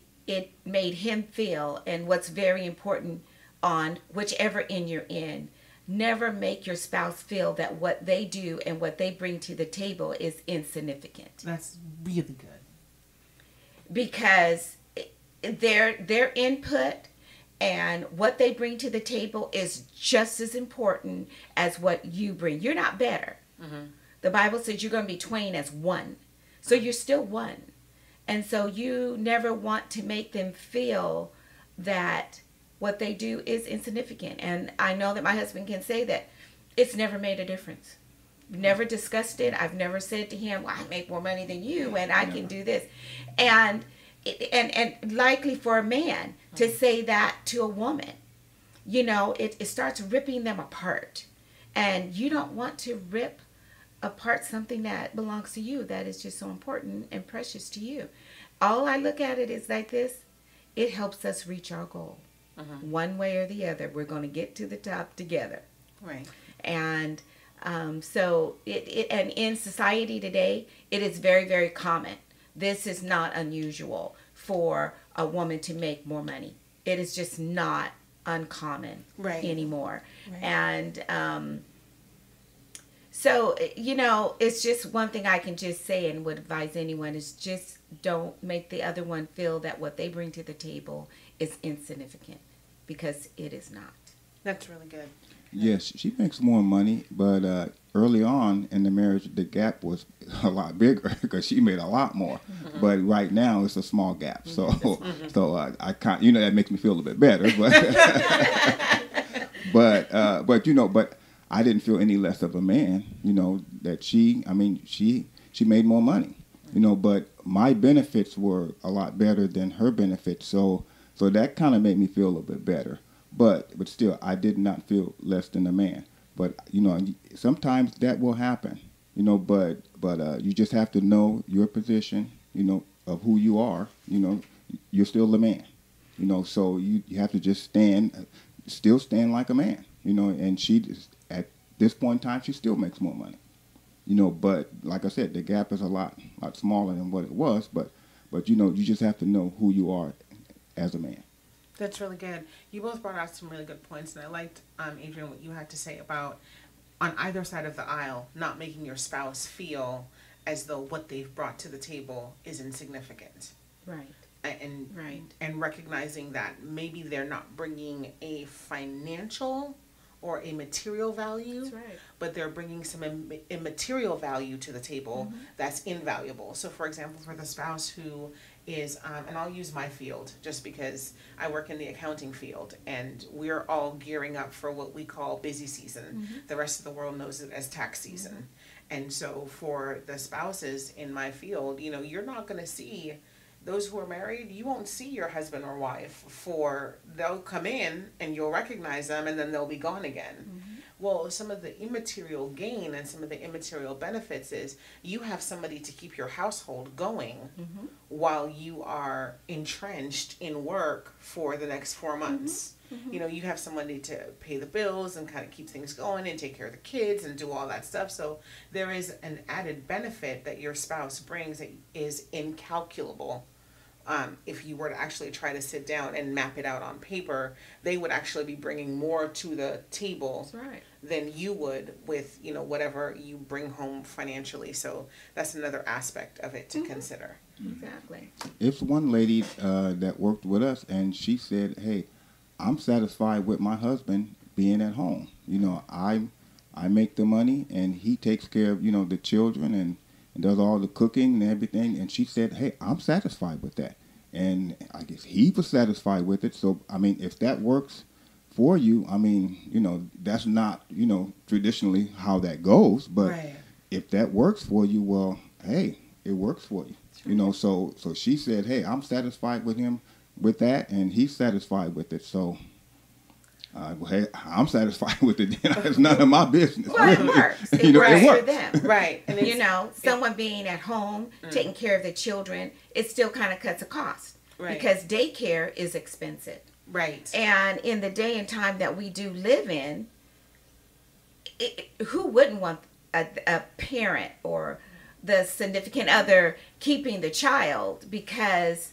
him feel. And what's very important on whichever end you're in, never make your spouse feel that what they do and what they bring to the table is insignificant. That's really good, because their input and what they bring to the table is just as important as what you bring. You're not better. The Bible says you're going to be twain as one. So you're still one. And so you never want to make them feel that what they do is insignificant. And I know that my husband can say that it's never made a difference. Never discussed it. I've never said to him, well, I make more money than you and I can do this. And likely for a man to say that to a woman, you know, it starts ripping them apart. And you don't want to rip apart something that belongs to you, that is just so important and precious to you. All I look at it is like this. It helps us reach our goal. One way or the other, we're going to get to the top together. Right. And so and in society today, it is very, very common. This is not unusual for a woman to make more money. It is just not uncommon anymore. And so, you know, it's just one thing I can just say and would advise anyone is just don't make the other one feel that what they bring to the table is insignificant, because it is not. That's really good. Yes, she makes more money, but early on in the marriage, the gap was a lot bigger because she made a lot more. Mm-hmm. But right now, it's a small gap. So, mm-hmm. I can't, you know, that makes me feel a bit better. But, but you know, but I didn't feel any less of a man, you know, that she, I mean, she made more money, you know, but my benefits were a lot better than her benefits. So that kind of made me feel a bit better. But still, I did not feel less than a man. But, you know, sometimes that will happen, you know, but you just have to know your position, you know, of who you are, you know, you're still a man, you know, so you have to just still stand like a man, you know, and she, at this point in time, she still makes more money, you know, but like I said, the gap is a lot smaller than what it was, but, you know, you just have to know who you are as a man. That's really good. You both brought out some really good points, and I liked, Adrienne, what you had to say about on either side of the aisle, not making your spouse feel as though what they've brought to the table is insignificant. Right. And recognizing that maybe they're not bringing a financial or a material value, that's right, but they're bringing some immaterial value to the table, mm-hmm, that's invaluable. So, for example, for the spouse who is, and I'll use my field just because I work in the accounting field, and we're all gearing up for what we call busy season. Mm-hmm. The rest of the world knows it as tax season. Mm-hmm. And so for the spouses in my field, you know, you're not going to see those who are married, you won't see your husband or wife for, they'll come in and you'll recognize them and then they'll be gone again. Mm-hmm. Well, some of the immaterial gain and some of the immaterial benefits is you have somebody to keep your household going, mm-hmm, while you are entrenched in work for the next 4 months. Mm-hmm. Mm-hmm. You know, you have somebody to pay the bills and kind of keep things going and take care of the kids and do all that stuff. So there is an added benefit that your spouse brings that is incalculable. If you were to actually try to sit down and map it out on paper, they would actually be bringing more to the table, right, than you would with, you know, whatever you bring home financially. So that's another aspect of it to, mm-hmm, consider. Exactly. It's one lady that worked with us, and she said, hey, I'm satisfied with my husband being at home. You know, I make the money, and he takes care of, you know, the children and does all the cooking and everything. And she said, hey, I'm satisfied with that. And I guess he was satisfied with it. So, I mean, if that works for you, I mean, you know, that's not, you know, traditionally how that goes. But right, if that works for you, well, hey, it works for you. Sure. You know, so she said, hey, I'm satisfied with him with that, and he's satisfied with it. So well, hey, I'm satisfied with it. It's none of my business. Well, really. It works. It, you know, works, it works for them, right? And you know, someone being at home, mm, taking care of the children, it still kind of cuts a cost, right, because daycare is expensive, right? And in the day and time that we do live in, who wouldn't want a parent or the significant other keeping the child, because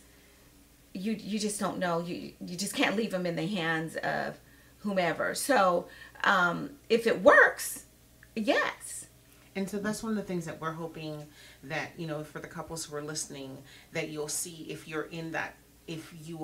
you just don't know, you just can't leave them in the hands of whomever. So if it works, yes. And so that's one of the things that we're hoping that, you know, for the couples who are listening, that you'll see if you're in that, if you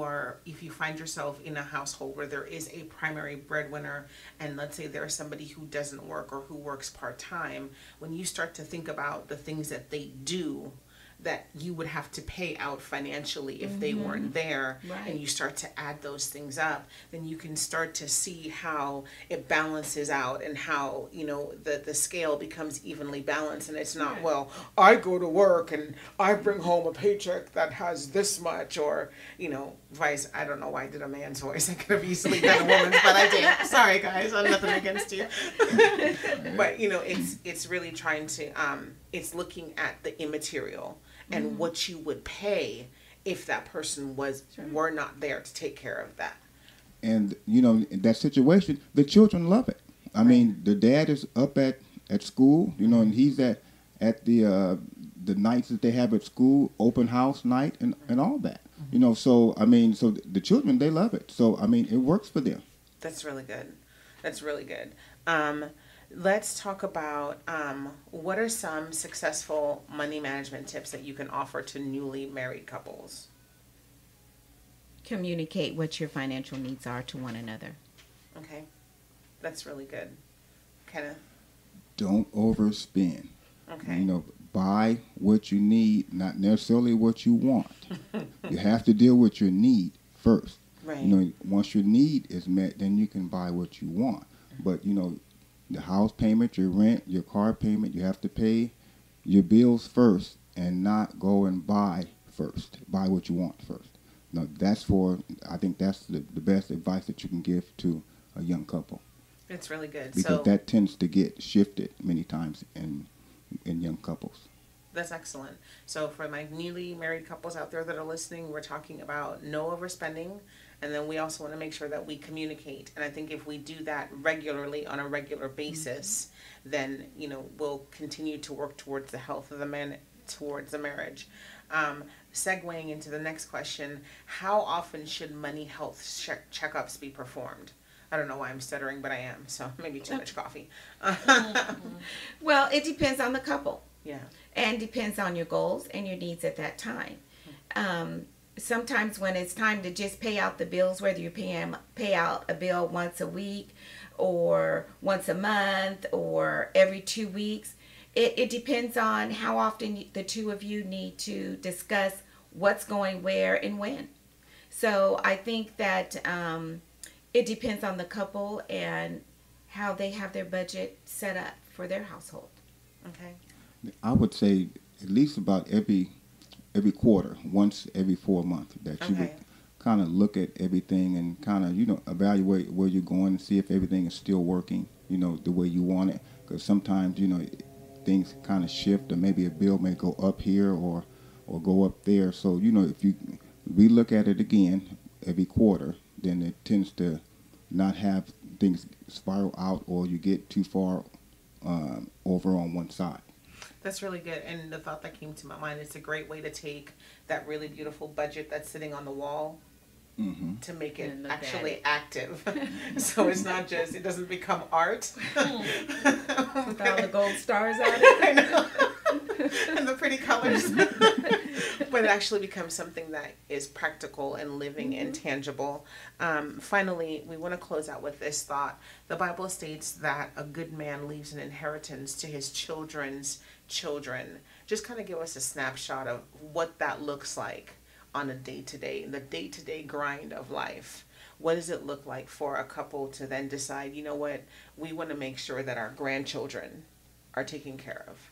find yourself in a household where there is a primary breadwinner, and let's say there's somebody who doesn't work or who works part-time, when you start to think about the things that they do that you would have to pay out financially if, mm-hmm, they weren't there, right, and you start to add those things up, then you can start to see how it balances out and how, you know, the scale becomes evenly balanced, and it's not, right, well, I go to work and I bring home a paycheck that has this much, or, you know, vice. I don't know why I did a man's voice. I could have easily done a woman's, but I did. Sorry, guys. I'm nothing against you. But, you know, it's really trying to, it's looking at the immaterial and, mm-hmm, what you would pay if that person was, sure, were not there to take care of that. And, you know, in that situation, the children love it. I, right, mean, the dad is up at school, you know, and he's at the nights that they have at school, open house night and all that. Mm-hmm. You know, so, I mean, so the children, they love it. So, I mean, it works for them. That's really good. That's really good. Let's talk about what are some successful money management tips that you can offer to newly married couples? Communicate what your financial needs are to one another. Okay. That's really good. Kenneth? Don't overspend. Okay. You know, buy what you need, not necessarily what you want. You have to deal with your need first. Right. You know, once your need is met, then you can buy what you want. But, you know, the house payment, your rent, your car payment, you have to pay your bills first and not go and buy first. Buy what you want first. Now, that's for, I think that's the best advice that you can give to a young couple. It's really good. Because so, that tends to get shifted many times in young couples. That's excellent. So for my newly married couples out there that are listening, we're talking about no overspending. And then we also want to make sure that we communicate. And I think if we do that regularly on a regular basis, then, you know, we'll continue to work towards the health of the man, towards the marriage. Segueing into the next question, how often should money health checkups be performed? I don't know why I'm stuttering, but I am. So maybe too much coffee. Well, it depends on the couple. Yeah. And depends on your goals and your needs at that time. Sometimes when it's time to just pay out the bills, whether you pay out a bill once a week or once a month or every 2 weeks, it depends on how often the two of you need to discuss what's going where and when. So I think that it depends on the couple and how they have their budget set up for their household. Okay. I would say at least about every quarter, once every 4 months, that you would kind of look at everything and kind of, you know, evaluate where you're going and see if everything is still working, you know, the way you want it. Because sometimes, you know, things kind of shift, or maybe a bill may go up here or go up there. So, you know, if you relook at it again every quarter, then it tends to not have things spiral out or you get too far over on one side. That's really good. And the thought that came to my mind, it's a great way to take that really beautiful budget that's sitting on the wall to make it actually active. So it's not just, it doesn't become art. With all the gold stars on it. I know. And the pretty colors. But it actually becomes something that is practical and living and tangible. Finally, we want to close out with this thought. The Bible states that a good man leaves an inheritance to his children's children. Just kind of give us a snapshot of what that looks like on a day-to-day, the day-to-day grind of life. What does it look like for a couple to then decide, you know what, we want to make sure that our grandchildren are taken care of?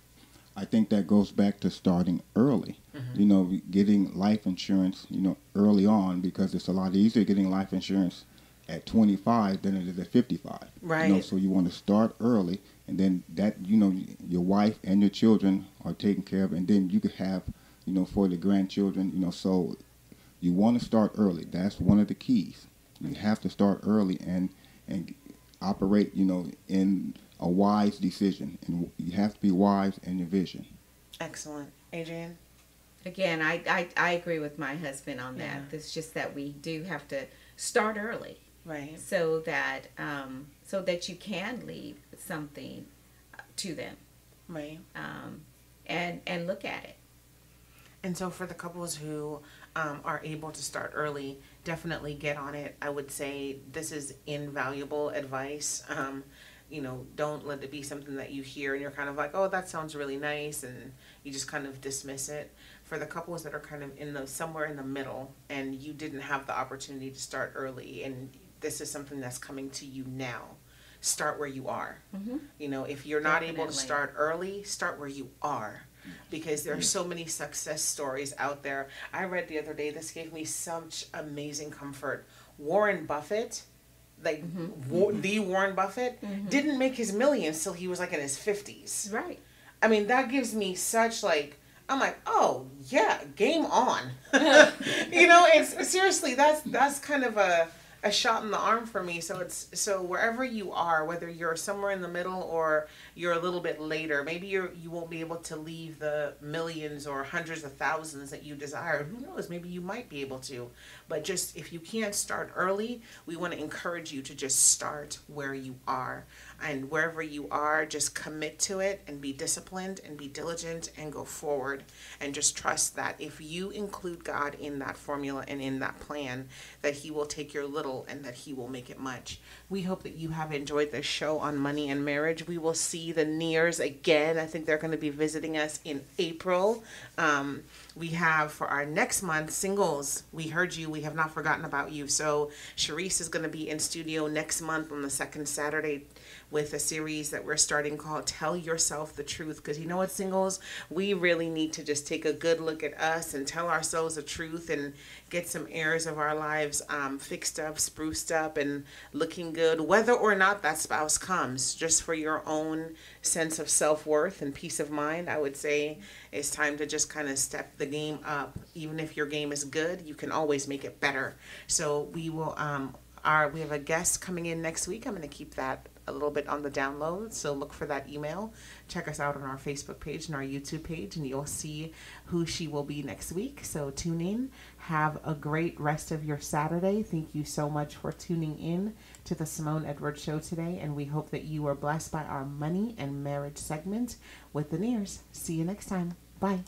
I think that goes back to starting early, you know, getting life insurance, you know, early on, because it's a lot easier getting life insurance at 25 than it is at 55. Right. You know, so you want to start early, and then that, you know, your wife and your children are taken care of, and then you could have, you know, for the grandchildren, you know, so you want to start early. That's one of the keys. You have to start early and operate, you know, in a wise decision, and you have to be wise in your vision. Excellent. Adrienne? Again, I agree with my husband on that. It's just that we do have to start early, right? So that so that you can leave something to them, right? And look at it. And so for the couples who are able to start early, definitely get on it. I would say this is invaluable advice. You know, don't let it be something that you hear and you're kind of like, oh, that sounds really nice, and you just kind of dismiss it. For the couples that are kind of in the somewhere in the middle and you didn't have the opportunity to start early, and this is something that's coming to you now, start where you are. You know, if you're not able to start early, start where you are, because there are so many success stories out there. I read the other day, this gave me such amazing comfort. Warren Buffett, like the Warren Buffett, didn't make his millions till he was like in his 50s. Right. I mean, that gives me such, like, I'm like, oh yeah, game on. You know, it's seriously, that's kind of a shot in the arm for me. So wherever you are, whether you're somewhere in the middle or you're a little bit later. Maybe you won't be able to leave the millions or hundreds of thousands that you desire. Who knows? Maybe you might be able to. But just if you can't start early, we want to encourage you to just start where you are. And wherever you are, just commit to it and be disciplined and be diligent and go forward. And just trust that if you include God in that formula and in that plan, that He will take your little and that He will make it much. We hope that you have enjoyed this show on money and marriage. We will see the Nears again. I think they're going to be visiting us in April. We have for our next month, singles. We heard you. We have not forgotten about you. So Sharice is going to be in studio next month on the second Saturday with a series that we're starting called Tell Yourself the Truth. Because you know what, singles? We really need to just take a good look at us and tell ourselves the truth and get some areas of our lives fixed up, spruced up, and looking good, whether or not that spouse comes. Just for your own sense of self-worth and peace of mind, I would say it's time to just kind of step the game up. Even if your game is good, you can always make it better. So we will we have a guest coming in next week. I'm going to keep that a little bit on the download, so look for that email. Check us out on our Facebook page and our YouTube page, and you'll see who she will be next week. So tune in. Have a great rest of your Saturday. Thank you so much for tuning in to the Simone Edwards Show today, and we hope that you are blessed by our money and marriage segment with the Nears. See you next time. Bye.